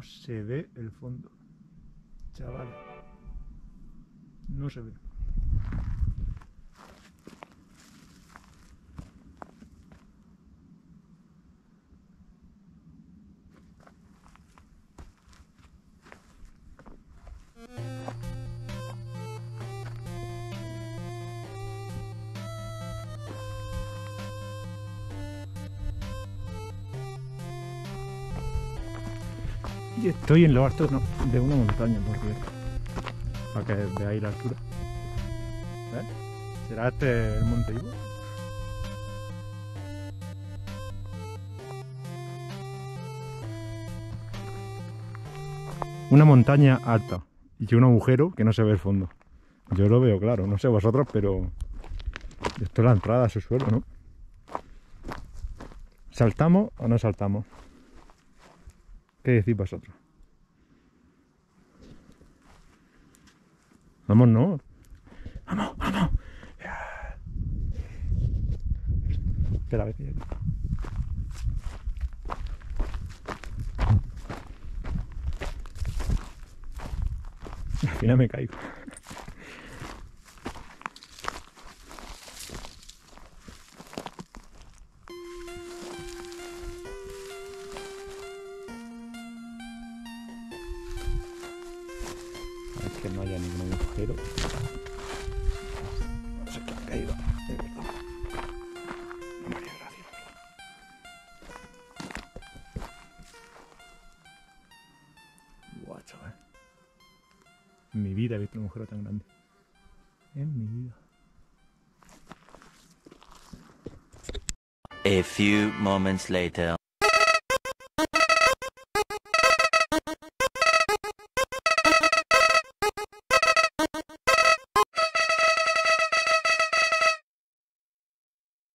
no se ve el fondo, chavales, no se ve. Y estoy en los altos de una montaña, por cierto, para que veáis la altura. ¿Ves? ¿Será este el monte Ivo? Una montaña alta y un agujero que no se ve el fondo. Yo lo veo claro, no sé vosotros, pero esto es la entrada a su suelo, ¿no? ¿Saltamos o no saltamos? ¿Qué decís vosotros? Vamos, ¿no? Vamos, vamos. Yeah. Espera, a ver. Al final me caigo. Que no haya ningún agujero. No sé qué ha caído, de verdad. María, gracias. Guau, chaval. En mi vida he visto un agujero tan grande. En mi vida. A few moments later.